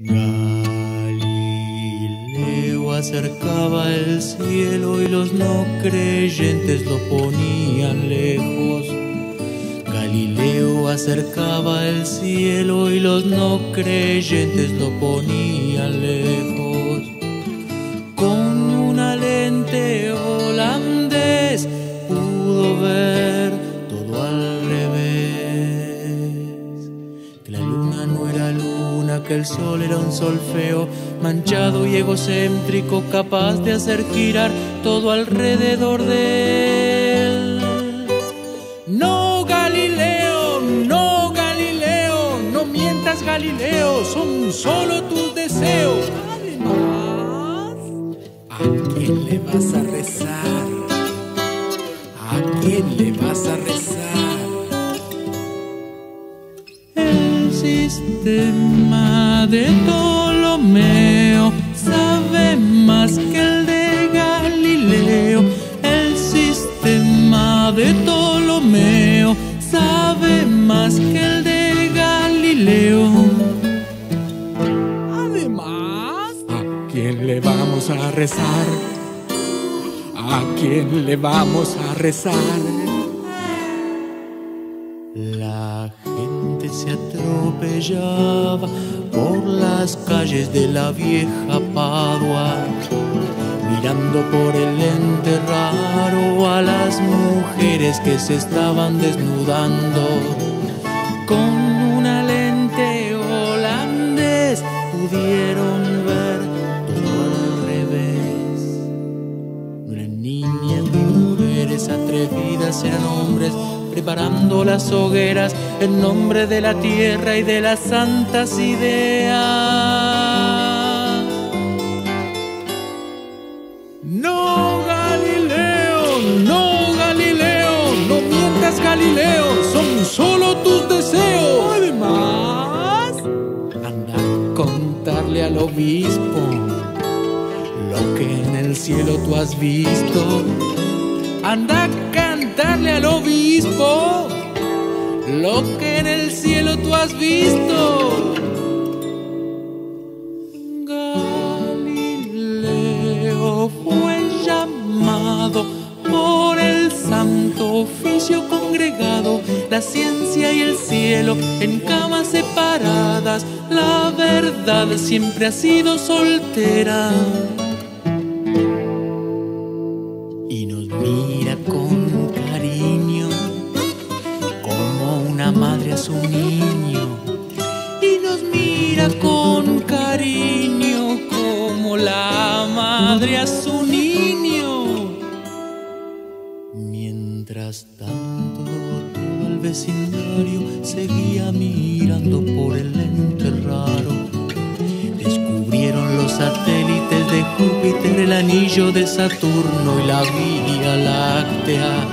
Galileo acercaba el cielo y los no creyentes lo ponían lejos. Galileo acercaba el cielo y los no creyentes lo ponían lejos. Con una lente holandés pudo ver todo al revés, que la luna no era luna, que el sol era un sol feo, manchado y egocéntrico, capaz de hacer girar todo alrededor de él. No, Galileo, no, Galileo, no mientas, Galileo, son solo tus deseos. ¿A quién le vas a rezar? ¿A quién le vas a rezar? El sistema de Ptolomeo sabe más que el de Galileo. El sistema de Ptolomeo sabe más que el de Galileo. Además, ¿a quién le vamos a rezar? ¿A quién le vamos a rezar? La gente se atropellaba por las calles de la vieja Padua, mirando por el lente raro a las mujeres que se estaban desnudando. Con una lente holandés pudieron ver atrevidas, eran hombres preparando las hogueras en nombre de la tierra y de las santas ideas. No, Galileo, no, Galileo, no mientas, Galileo, son solo tus deseos. Además, anda a contarle al obispo lo que en el cielo tú has visto. Anda a cantarle al obispo lo que en el cielo tú has visto. Galileo fue llamado por el santo oficio congregado, la ciencia y el cielo en camas separadas, la verdad siempre ha sido soltera. Y nos mira con cariño, como una madre a su niño. Y nos mira con cariño, como la madre a su niño. Mientras tanto, todo el vecindario seguía mirando por el lente raro. Descubrieron los satélites de Júpiter, el anillo de Saturno y la Vía Láctea.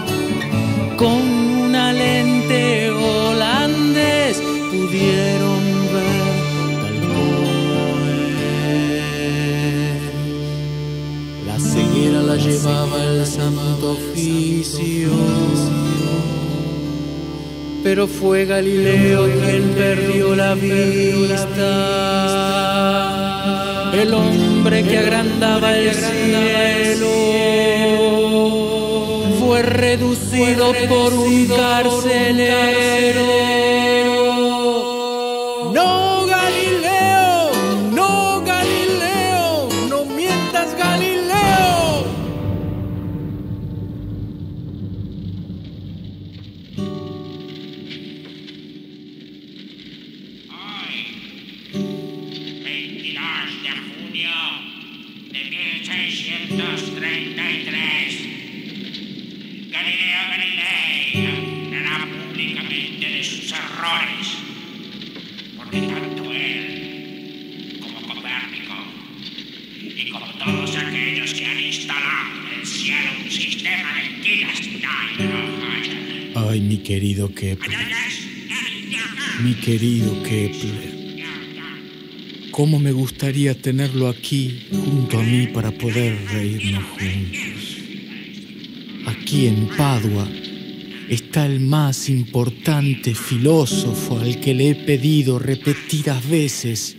Con una lente holandés pudieron ver tal como es. La ceguera la llevaba el santo oficio, pero fue Galileo quien perdió la vista. El hombre que agrandaba el cielo fue reducido por un carcelero. No, Galileo, no, Galileo, no mientas, Galileo. Hoy, 22 de junio de 1633, Galilei hablará públicamente de sus errores, porque tanto él como Copérnico y como todos aquellos que han instalado en el cielo un sistema de tiras no fallan. Ay, mi querido Kepler, mi querido Kepler, cómo me gustaría tenerlo aquí junto a mí para poder reírnos juntos. Aquí en Padua está el más importante filósofo al que le he pedido repetidas veces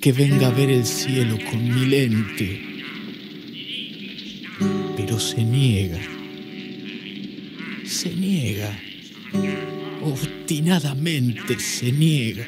que venga a ver el cielo con mi lente, pero se niega, obstinadamente se niega.